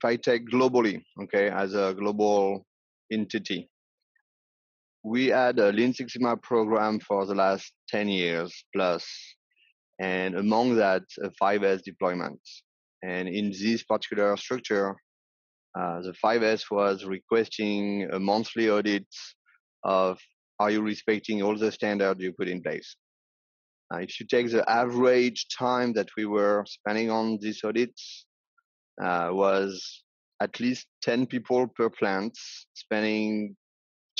if I take globally, okay, as a global entity, we had a Lean Six Sigma program for the last 10 years plus, and among that, a 5S deployment. And in this particular structure, the 5S was requesting a monthly audit of, are you respecting all the standards you put in place? If you take the average time that we were spending on these audits, was at least 10 people per plant, spending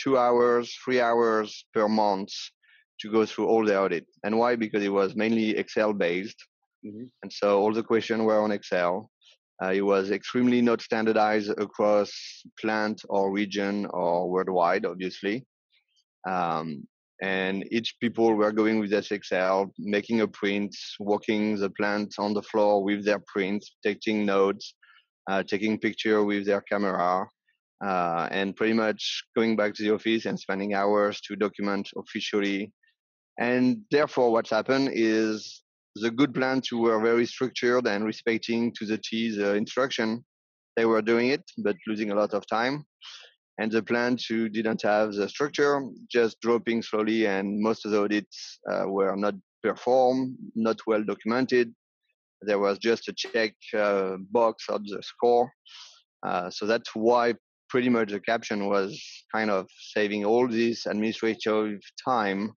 2 hours, 3 hours per month to go through all the audit. And why? Because it was mainly Excel-based. Mm-hmm. And so all the questions were on Excel. It was extremely not standardized across plant or region or worldwide, obviously. And each people were going with this Excel, making a print, walking the plant on the floor with their print, taking notes, taking picture with their camera, and pretty much going back to the office and spending hours to document officially. And therefore, what's happened is the good plants who were very structured and respecting to the T the instruction, they were doing it, but losing a lot of time. And the plants who didn't have the structure, just dropping slowly, and most of the audits were not performed, not well documented. There was just a check box on the score. So that's why pretty much the caption was kind of saving all this administrative time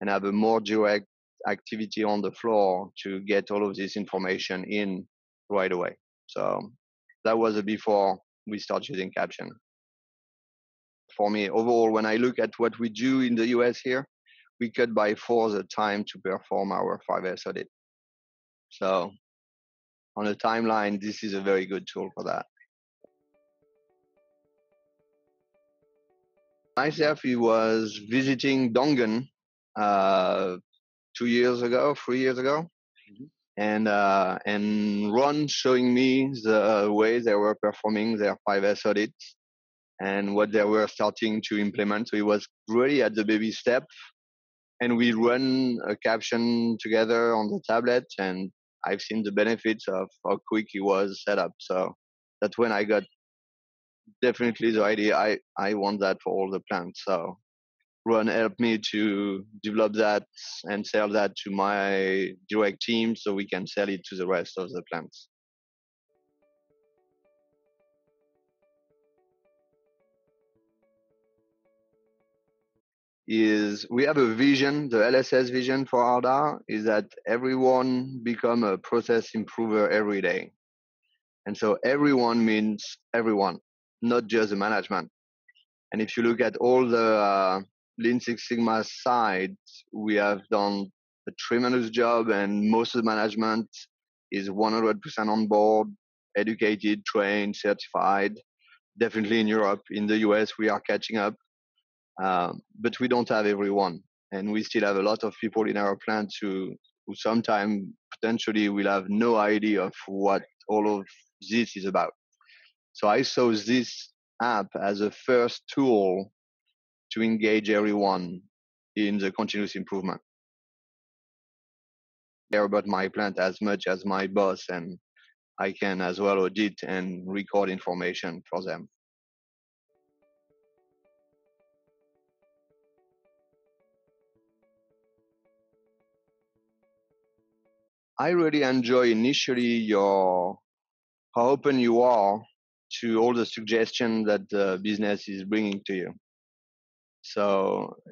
and have a more direct activity on the floor to get all of this information in right away. So that was before we started using caption. For me, overall, when I look at what we do in the US here, we cut by 4 the time to perform our 5S audit. So on a timeline, this is a very good tool for that. Myself, I was visiting Dongguan 3 years ago. Mm-hmm. And Ron showing me the way they were performing their 5S audits and what they were starting to implement. So it was really at the baby step. And we run a caption together on the tablet, and I've seen the benefits of how quick it was set up. So that's when I got definitely the idea, I want that for all the plants. So Ron helped me to develop that and sell that to my direct team so we can sell it to the rest of the plants. Is we have a vision, the LSS vision for Ardagh is that everyone become a process improver every day. And so everyone means everyone, not just the management. And if you look at all the Lean Six Sigma side, we have done a tremendous job, and most of the management is 100% on board, educated, trained, certified. Definitely in Europe, in the US, we are catching up. But we don't have everyone, and we still have a lot of people in our plant who sometime potentially will have no idea of what all of this is about. So I saw this app as a first tool to engage everyone in the continuous improvement. I care about my plant as much as my boss, and I can as well audit and record information for them. I really enjoy initially how open you are to all the suggestions that the business is bringing to you. So,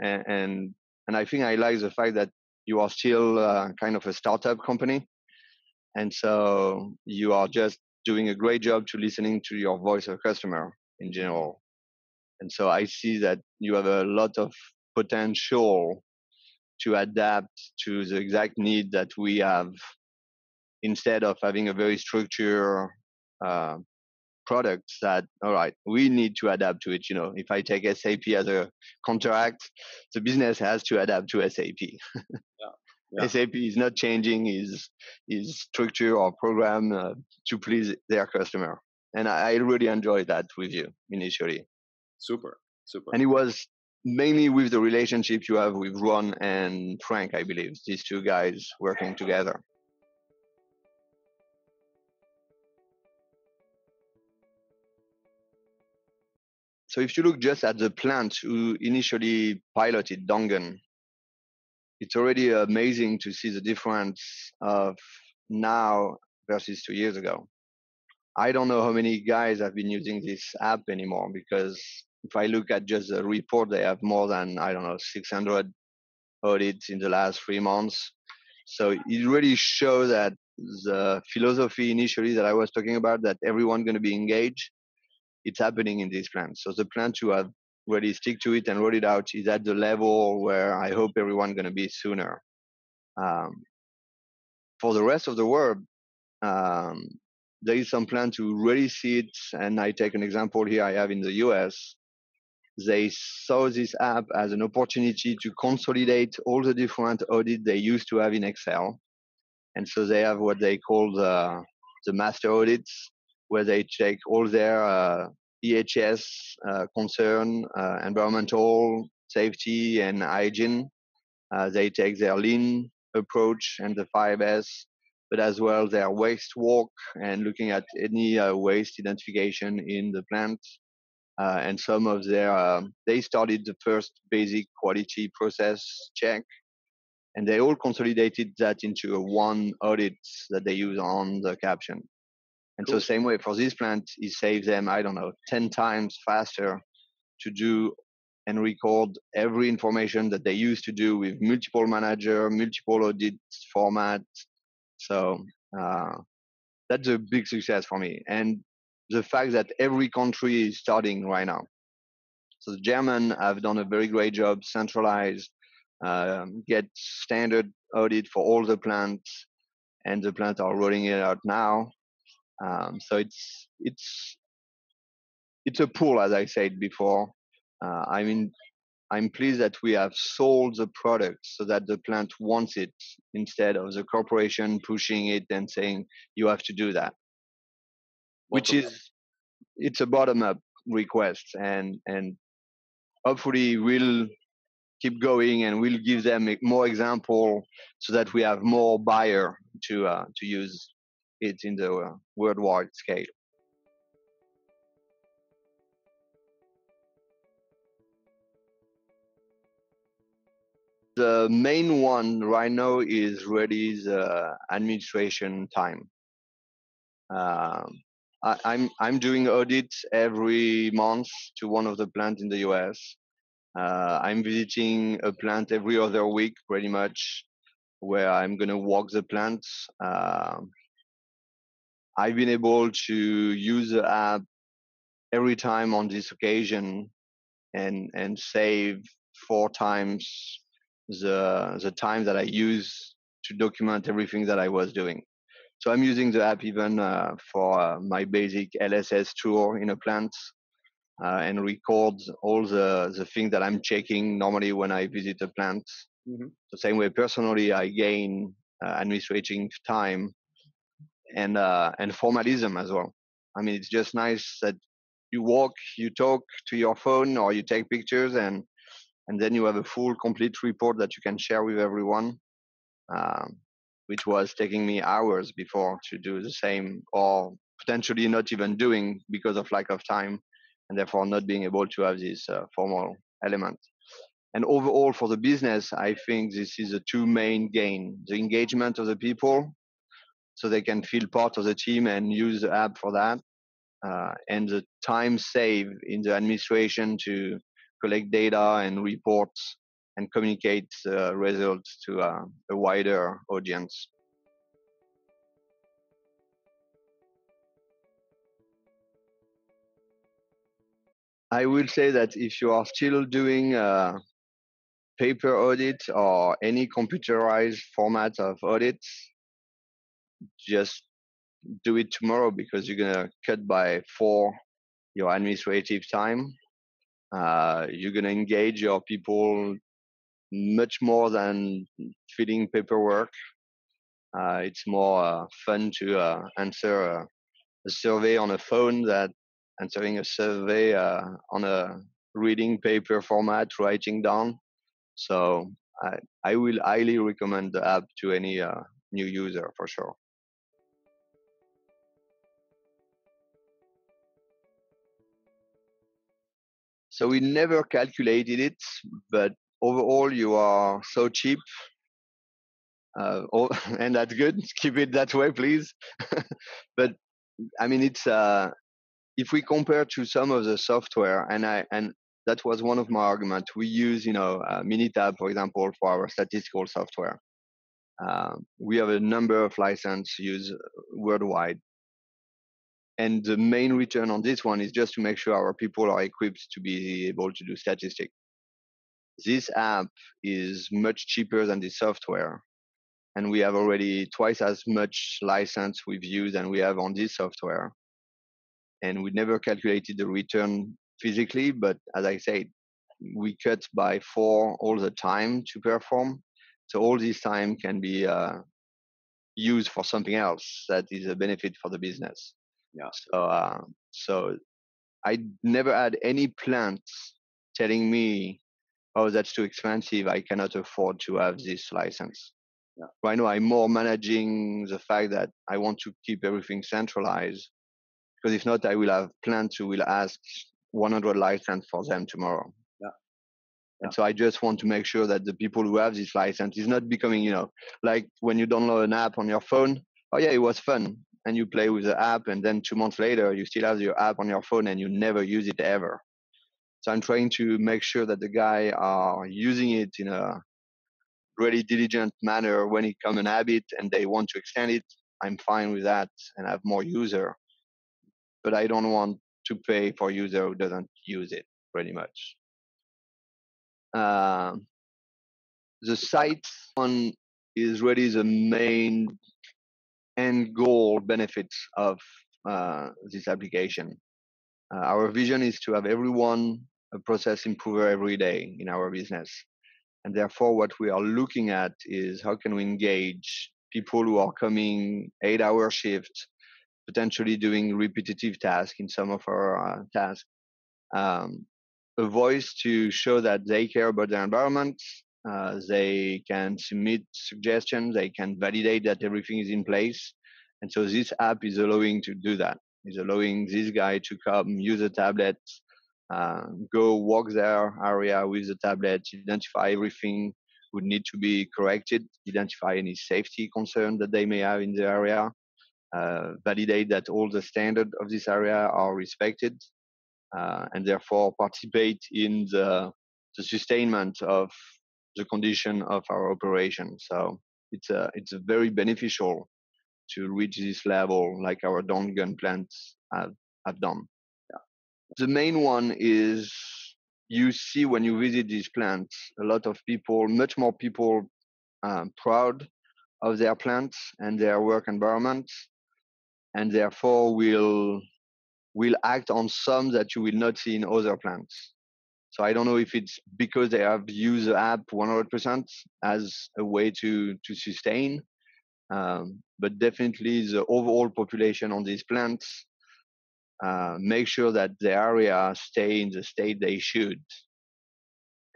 and I think I like the fact that you are still kind of a startup company. And so you are just doing a great job to listening to your voice of customer in general. And so I see that you have a lot of potential to adapt to the exact need that we have, instead of having a very structured product that, all right, we need to adapt to it. You know, if I take SAP as a contract, the business has to adapt to SAP. Yeah. Yeah. SAP is not changing his structure or program to please their customer. And I really enjoyed that with you initially. Super, super. And it was mainly with the relationship you have with Ron and Frank, I believe, these two guys working together. So if you look just at the plant who initially piloted Dongguan, it's already amazing to see the difference of now versus 2 years ago. I don't know how many guys have been using this app anymore, because if I look at just the report, they have more than, I don't know, 600 audits in the last 3 months. So it really shows that the philosophy initially that I was talking about, that everyone's going to be engaged, it's happening in this plant. So the plant who have really stick to it and roll it out is at the level where I hope everyone's going to be sooner. For the rest of the world, there is some plan to really see it. And I take an example here I have in the US. They saw this app as an opportunity to consolidate all the different audits they used to have in Excel. And so they have what they call the master audits, where they check all their EHS concern, environmental, safety, and hygiene. They take their lean approach and the 5S, but as well their waste walk and looking at any waste identification in the plant. And some of their, they started the first basic quality process check, and they all consolidated that into a one audit that they use on the Capptions. And cool. So same way for this plant, it saves them, I don't know, 10 times faster to do and record every information that they used to do with multiple manager, multiple audit format. So that's a big success for me. And the fact that every country is starting right now. So the German have done a very great job, centralized, get standard audit for all the plants, and the plants are rolling it out now. So it's a pool, as I said before. I mean, I'm pleased that we have sold the product so that the plant wants it instead of the corporation pushing it and saying you have to do that. Which is, it's a bottom-up request, and hopefully we'll keep going and we'll give them more example so that we have more buyer to use it in the worldwide scale. The main one right now is really the administration time. I'm doing audits every month to one of the plants in the US. I'm visiting a plant every other week, pretty much, where I'm going to walk the plants. I've been able to use the app every time on this occasion and save 4 times the time that I use to document everything that I was doing. So I'm using the app even for my basic LSS tour in a plant and record all the things that I'm checking normally when I visit a plant. Mm-hmm. The same way personally, I gain administrative time and formalism as well. I mean, it's just nice that you walk, you talk to your phone or you take pictures, and then you have a full, complete report that you can share with everyone. Which was taking me hours before to do the same, or potentially not even doing because of lack of time, and therefore not being able to have this formal element. And overall for the business, I think this is the two main gain, the engagement of the people, so they can feel part of the team and use the app for that, and the time saved in the administration to collect data and reports and communicate results to a wider audience. I will say that if you are still doing paper audits or any computerized format of audits, just do it tomorrow, because you're gonna cut by 4 your administrative time. You're gonna engage your people much more than filling paperwork. It's more fun to answer a survey on a phone than answering a survey on a reading paper format, writing down. So I will highly recommend the app to any new user for sure. So we never calculated it, but overall you are so cheap. And that's good. Keep it that way, please. But I mean, it's if we compare to some of the software, and that was one of my arguments. We use, Minitab, for example, for our statistical software. We have a number of license used worldwide, and the main return on this one is just to make sure our people are equipped to be able to do statistics. This app is much cheaper than the software. And we have already twice as much license we've used than we have on this software. And we never calculated the return physically, but as I said, we cut by 4 all the time to perform. So all this time can be used for something else that is a benefit for the business. Yeah. So I never had any plants telling me, oh, that's too expensive. I cannot afford to have this license. Yeah. Right now, I'm more managing the fact that I want to keep everything centralized, because if not, I will have plants who will ask 100 licenses for them tomorrow. Yeah. And so I just want to make sure that the people who have this license is not becoming, like when you download an app on your phone. Oh yeah, it was fun, and you play with the app, and then 2 months later, you still have your app on your phone and you never use it ever. So I'm trying to make sure that the guys are using it in a really diligent manner. When it comes an habit and they want to extend it, I'm fine with that and have more user. But I don't want to pay for user who doesn't use it, pretty much. The site one is really the main end goal benefits of this application. Our vision is to have everyone a process improver every day in our business. And therefore, what we are looking at is how can we engage people who are coming 8-hour shifts, potentially doing repetitive tasks in some of our tasks, a voice to show that they care about their environment, they can submit suggestions, they can validate that everything is in place. And so this app is allowing to do that. It's allowing this guy to come, use a tablet, go walk their area with the tablet, identify everything would need to be corrected, identify any safety concern that they may have in the area, validate that all the standards of this area are respected, and therefore participate in the sustainment of the condition of our operation. So it's a very beneficial to reach this level like our Dongguan plants have done. The main one is you see when you visit these plants, a lot of people, much more people proud of their plants and their work environment, and therefore will act on some that you will not see in other plants. So I don't know if it's because they have used the app 100% as a way to sustain, but definitely the overall population on these plants make sure that the area stay in the state they should,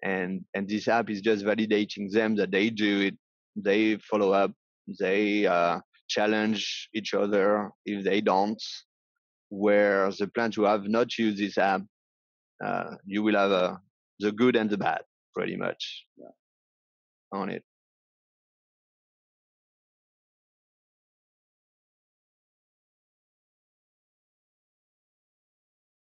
and this app is just validating them that they do it, they follow up, they challenge each other if they don't. Whereas the plants who have not used this app, you will have the good and the bad pretty much on it.